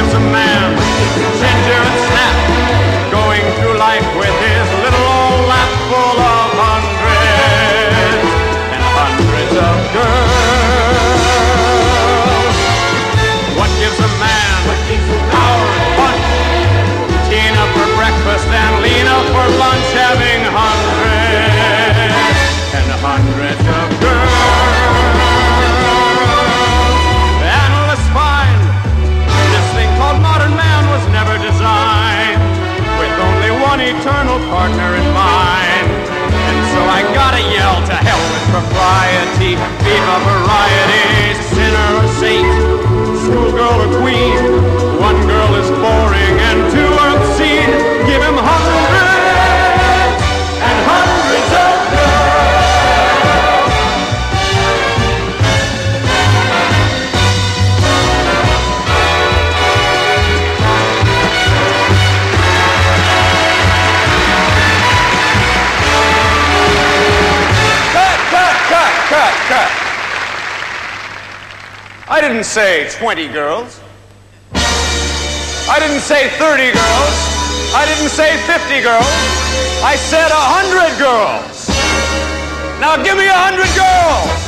gives a man ginger and snap, going through life with his little old lap full of hundreds and hundreds of girls. What gives a man power and punch? Tina for breakfast and Lena for lunch, having hundreds and hundreds of girls. Eternal partner in mind, and so I gotta yell to hell with propriety. Viva variety, sinner or saint, schoolgirl or queen. One girl is boring and two are obscene. Give him hundreds and hundreds of girls. I didn't say 20 girls. I didn't say 30 girls. I didn't say 50 girls. I said 100 girls. Now give me 100 girls.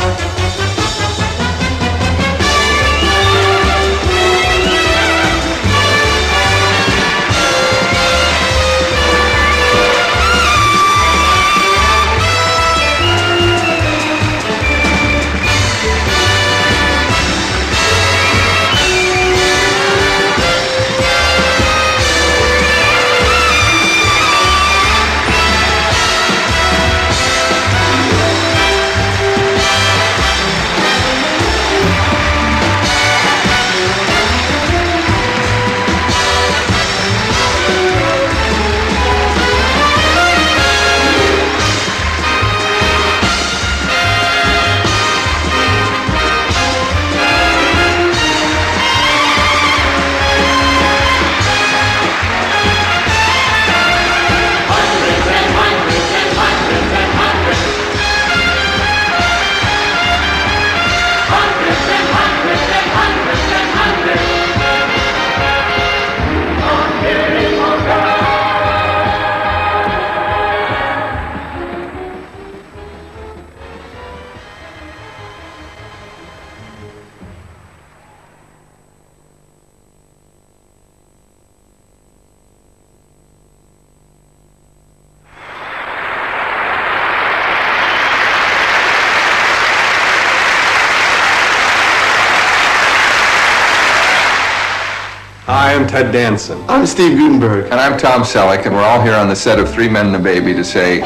Hi, I'm Ted Danson. I'm Steve Guttenberg. And I'm Tom Selleck, and we're all here on the set of Three Men and a Baby to say...